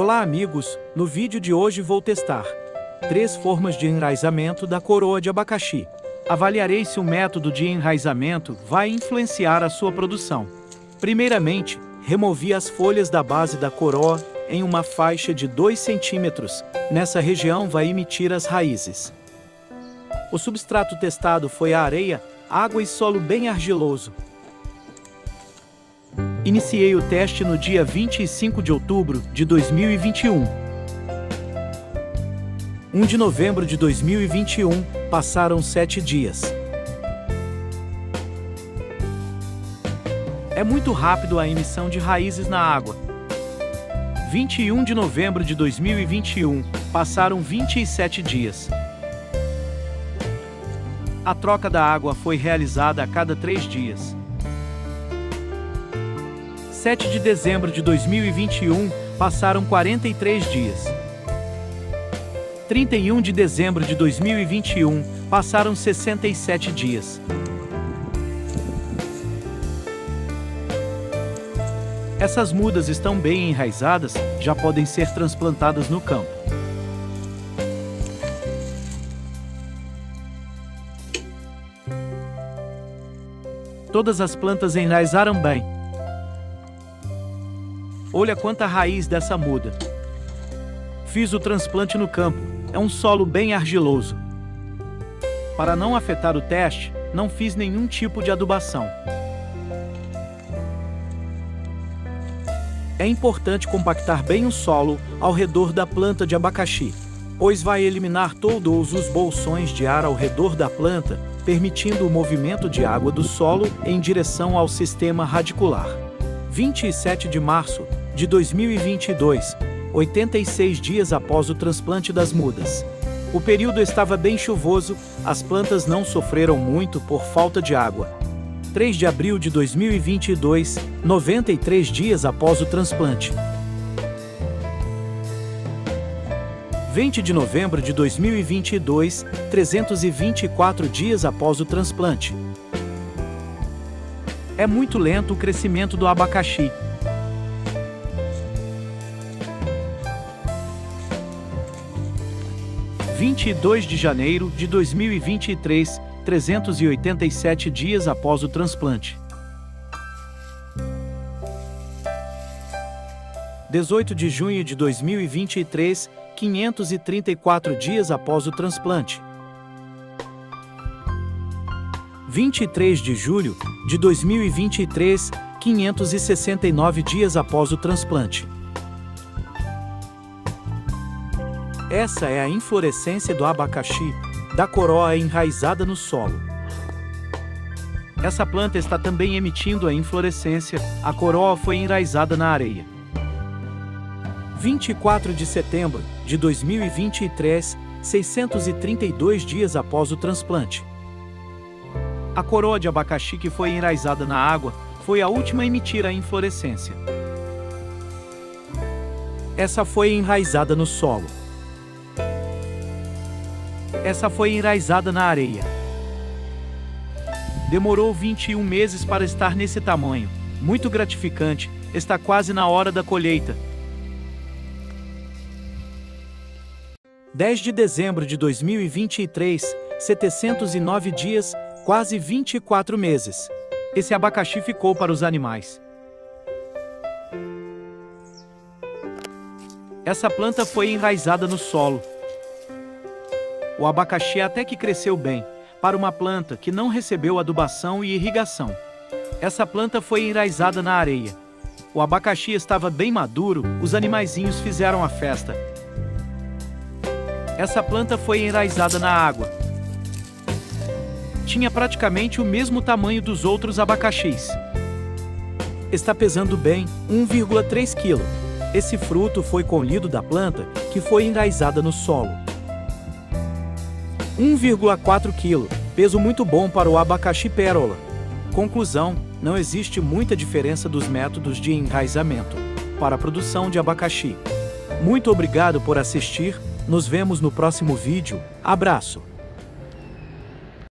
Olá amigos, no vídeo de hoje vou testar 3 formas de enraizamento da coroa de abacaxi. Avaliarei se o método de enraizamento vai influenciar a sua produção. Primeiramente, removi as folhas da base da coroa em uma faixa de 2 cm. Nessa região vai emitir as raízes. O substrato testado foi a areia, água e solo bem argiloso. Iniciei o teste no dia 25 de outubro de 2021. 1 de novembro de 2021, passaram 7 dias. É muito rápido a emissão de raízes na água. 21 de novembro de 2021, passaram 27 dias. A troca da água foi realizada a cada 3 dias. 7 de dezembro de 2021, passaram 43 dias. 31 de dezembro de 2021, passaram 67 dias. Essas mudas estão bem enraizadas, já podem ser transplantadas no campo. Todas as plantas enraizaram bem. Olha quanta raiz dessa muda. Fiz o transplante no campo, é um solo bem argiloso. Para não afetar o teste, não fiz nenhum tipo de adubação. É importante compactar bem o solo ao redor da planta de abacaxi, pois vai eliminar todos os bolsões de ar ao redor da planta, permitindo o movimento de água do solo em direção ao sistema radicular. 27 de março de 2022, 86 dias após o transplante das mudas. O período estava bem chuvoso, as plantas não sofreram muito por falta de água. 3 de abril de 2022, 93 dias após o transplante. 20 de novembro de 2022, 324 dias após o transplante. É muito lento o crescimento do abacaxi. . 22 de janeiro de 2023, 387 dias após o transplante. 18 de junho de 2023, 534 dias após o transplante. 23 de julho de 2023, 569 dias após o transplante. Essa é a inflorescência do abacaxi, da coroa enraizada no solo. Essa planta está também emitindo a inflorescência, a coroa foi enraizada na areia. 24 de setembro de 2023, 632 dias após o transplante. A coroa de abacaxi que foi enraizada na água foi a última a emitir a inflorescência. Essa foi enraizada no solo. Essa foi enraizada na areia. Demorou 21 meses para estar nesse tamanho. Muito gratificante, está quase na hora da colheita. 10 de dezembro de 2023, 709 dias, quase 24 meses. Esse abacaxi ficou para os animais. Essa planta foi enraizada no solo. O abacaxi até que cresceu bem, para uma planta que não recebeu adubação e irrigação. Essa planta foi enraizada na areia. O abacaxi estava bem maduro, os animaizinhos fizeram a festa. Essa planta foi enraizada na água. Tinha praticamente o mesmo tamanho dos outros abacaxis. Está pesando bem, 1,3 kg. Esse fruto foi colhido da planta, que foi enraizada no solo. 1,4 kg, peso muito bom para o abacaxi pérola. Conclusão, não existe muita diferença dos métodos de enraizamento para a produção de abacaxi. Muito obrigado por assistir, nos vemos no próximo vídeo, abraço!